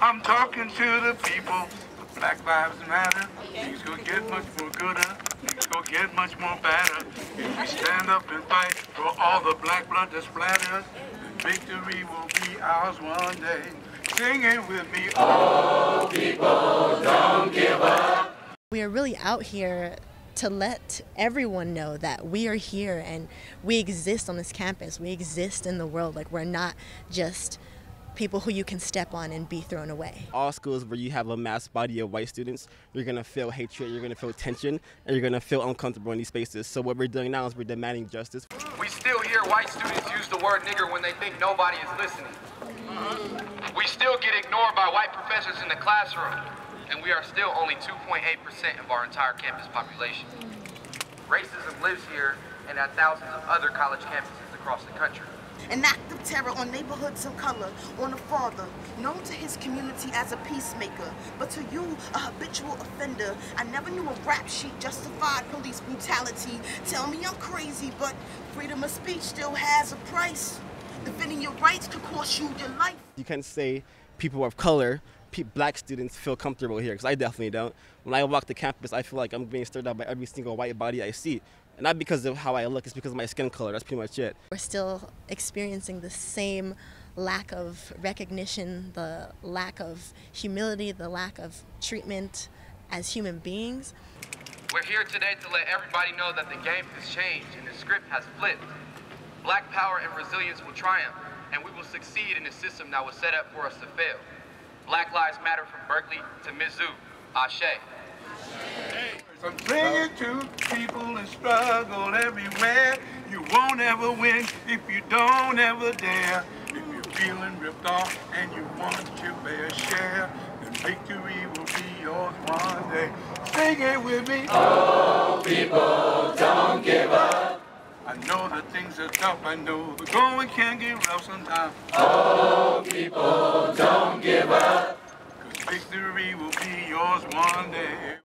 I'm talking to the people. Black lives matter. Things gonna get much more gooder. Things gonna get much more better. If we stand up and fight for all the black blood that's splattered, victory will be ours one day. Sing it with me. Oh, people, don't give up. We are really out here to let everyone know that we are here and we exist on this campus. We exist in the world. Like, we're not just people who you can step on and be thrown away. All schools where you have a mass body of white students, you're gonna feel hatred, you're gonna feel tension, and you're gonna feel uncomfortable in these spaces. So what we're doing now is we're demanding justice. We still hear white students use the word nigger when they think nobody is listening. We still get ignored by white professors in the classroom, and we are still only 2.8% of our entire campus population. Racism lives here and at thousands of other college campuses across the country. An act of terror on neighborhoods of color, on a father, known to his community as a peacemaker, but to you, a habitual offender. I never knew a rap sheet justified police brutality. Tell me I'm crazy, but freedom of speech still has a price. Defending your rights could cost you your life. You can't say people of color, black students feel comfortable here, because I definitely don't. When I walk the campus, I feel like I'm being stirred up by every single white body I see. And not because of how I look, it's because of my skin color. That's pretty much it. We're still experiencing the same lack of recognition, the lack of humility, the lack of treatment as human beings. We're here today to let everybody know that the game has changed and the script has flipped. Black power and resilience will triumph, and we will succeed in a system that was set up for us to fail. Black Lives Matter from Berkeley to Mizzou. Ashe. I'm clinging to people and struggle everywhere. You won't ever win if you don't ever dare. If you're feeling ripped off and you want your fair share, then victory will be yours one day. Sing it with me. Oh, people, don't give up. I know that things are tough. I know the going can get rough sometimes. Oh, people, don't give up. 'Cause victory will be yours one day.